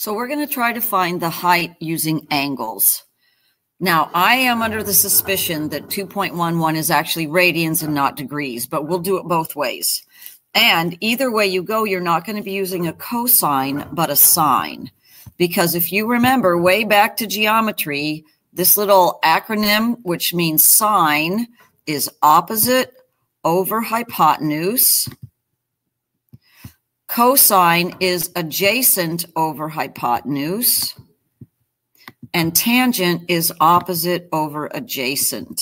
So we're going to try to find the height using angles. Now, I am under the suspicion that 2.11 is actually radians and not degrees, but we'll do it both ways. And either way you go, you're not going to be using a cosine, but a sine. Because if you remember way back to geometry, this little acronym, which means sine, is opposite over hypotenuse. Cosine is adjacent over hypotenuse, and tangent is opposite over adjacent.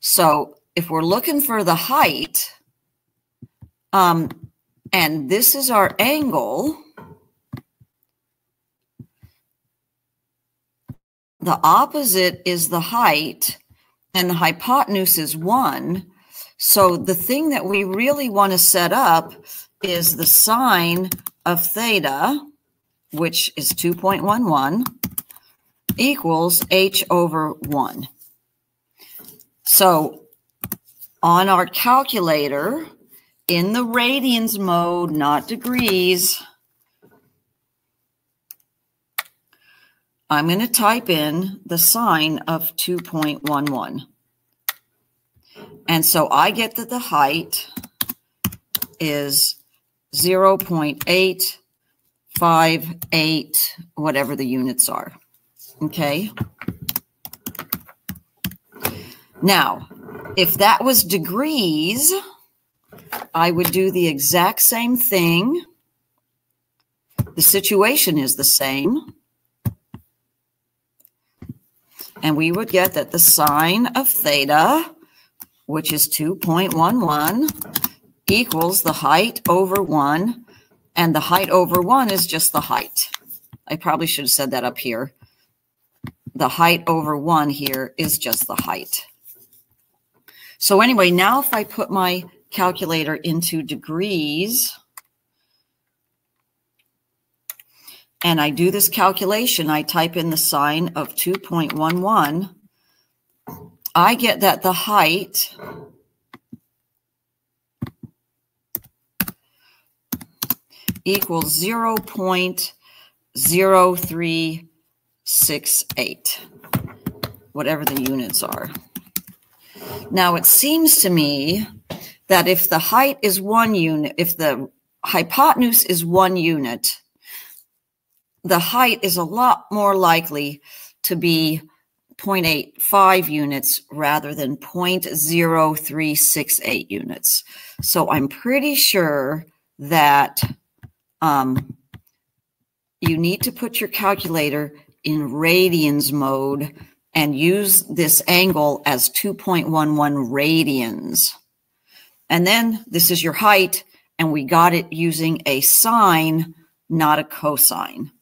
So if we're looking for the height, and this is our angle, the opposite is the height, and the hypotenuse is 1. So the thing that we really want to set up is the sine of theta, which is 2.11, equals h over 1. So on our calculator, in the radians mode, not degrees, I'm going to type in the sine of 2.11. And so I get that the height is 0.858, whatever the units are. Okay. Now, if that was degrees, I would do the exact same thing. The situation is the same. And we would get that the sine of theta, which is 2.11, equals the height over 1. And the height over 1 is just the height. I probably should have said that up here. The height over 1 here is just the height. So anyway, now if I put my calculator into degrees, and I do this calculation, I type in the sine of 2.11, I get that the height equals 0.0368, whatever the units are. Now, it seems to me that if the height is 1 unit, if the hypotenuse is 1 unit, the height is a lot more likely to be 0.85 units rather than 0.0368 units. So I'm pretty sure that you need to put your calculator in radians mode and use this angle as 2.11 radians. And then this is your height, and we got it using a sine, not a cosine.